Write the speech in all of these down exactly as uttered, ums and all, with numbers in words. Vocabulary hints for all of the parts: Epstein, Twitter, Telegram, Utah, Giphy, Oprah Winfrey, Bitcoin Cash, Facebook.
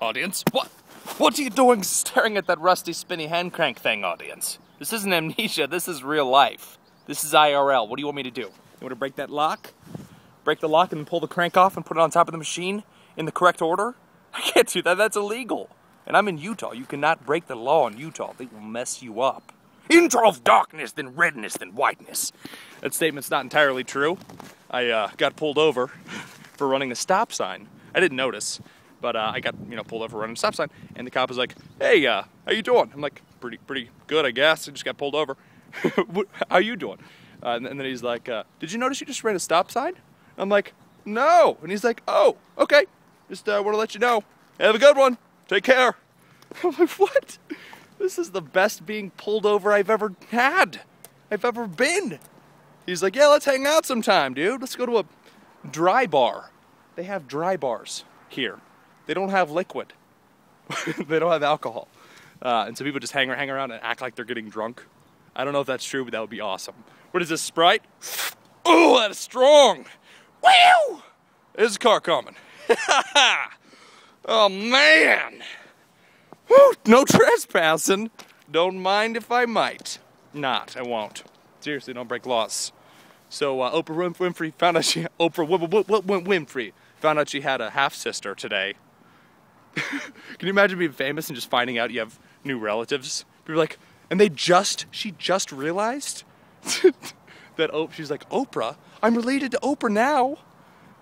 Audience? What? What are you doing staring at that rusty spinny hand crank thing, audience? This isn't amnesia, this is real life. This is I R L. What do you want me to do? You want to break that lock? Break the lock and pull the crank off and put it on top of the machine in the correct order? I can't do that, that's illegal. And I'm in Utah. You cannot break the law in Utah. They will mess you up. Into of darkness, then redness, then whiteness. That statement's not entirely true. I uh, got pulled over for running a stop sign. I didn't notice, but uh, I got you know pulled over running a stop sign, and the cop was like, "Hey, uh, how you doing?" I'm like, "Pretty, pretty good, I guess. I just got pulled over. How you doing?" Uh, and then he's like, uh, "Did you notice you just ran a stop sign?" I'm like, "No," and he's like, "Oh, okay. Just uh, want to let you know. Have a good one. Take care." I'm like, "What? This is the best being pulled over I've ever had. I've ever been." He's like, "Yeah, let's hang out sometime, dude. Let's go to a dry bar." They have dry bars here. They don't have liquid. They don't have alcohol. Uh, and so people just hang, hang around and act like they're getting drunk. I don't know if that's true, but that would be awesome. What is this, Sprite? Oh, that is strong. Wow! There's a car coming. Oh, man. Woo, no trespassing. Don't mind if I might. Not, I won't. Seriously, don't break laws. So uh, Oprah Winfrey found out she Oprah Winfrey found out she had a half sister today. Can you imagine being famous and just finding out you have new relatives? People are like, and they just she just realized that oh, she's like Oprah. I'm related to Oprah now,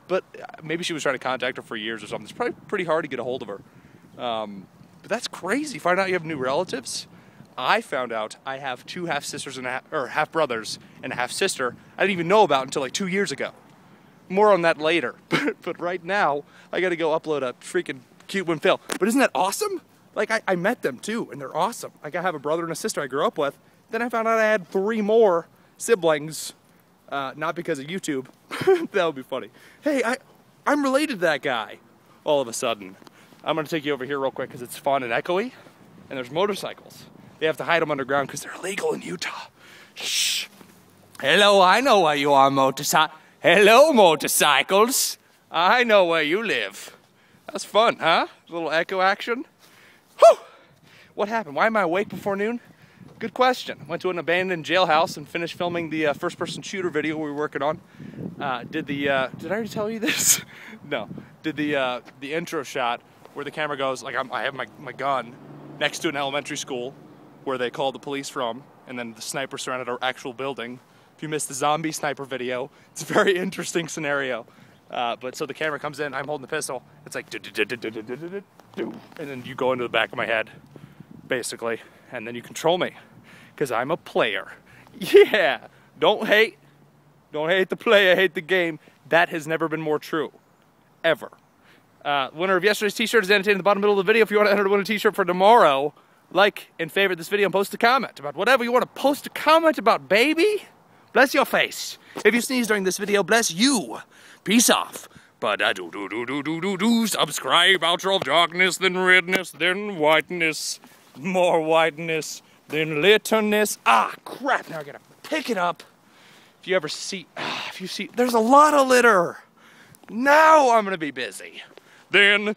but maybe she was trying to contact her for years or something. It's probably pretty hard to get a hold of her. Um, but that's crazy. Find out you have new relatives. I found out I have two half sisters and a half, or half brothers and a half sister I didn't even know about until like two years ago. More on that later. But, but right now, I gotta go upload a freaking cute one fail. But isn't that awesome? Like, I, I met them too, and they're awesome. Like, I have a brother and a sister I grew up with. Then I found out I had three more siblings, uh, not because of YouTube. That would be funny. Hey, I, I'm related to that guy all of a sudden. I'm gonna take you over here real quick because it's fun and echoey, and there's motorcycles. They have to hide them underground because they're illegal in Utah. Shh. Hello, I know where you are, motorcycle. Hello, motorcycles. I know where you live. That's fun, huh? A little echo action. Whew. What happened? Why am I awake before noon? Good question. Went to an abandoned jailhouse and finished filming the uh, first-person shooter video we were working on. Uh, did the? Uh, did I already tell you this? No. Did the uh, the intro shot where the camera goes like I'm, I have my my gun next to an elementary school, where they called the police from, and then the sniper surrounded our actual building. If you missed the zombie sniper video, it's a very interesting scenario. Uh, but so the camera comes in, I'm holding the pistol, it's like, and then you go into the back of my head, basically, and then you control me, because I'm a player. Yeah, don't hate, don't hate the player, hate the game. That has never been more true, ever. Uh, winner of yesterday's t-shirt is annotated in the bottom middle of the video. If you want to enter to win a t-shirt for tomorrow, like and favorite this video and post a comment about whatever you want to post a comment about, baby. Bless your face. If you sneeze during this video, bless you. Peace off. But I do do do do do do do. Subscribe. Outer of darkness, then redness, then whiteness. More whiteness, then litterness. Ah, crap. Now I gotta pick it up. If you ever see, if you see, there's a lot of litter. Now I'm gonna be busy. Then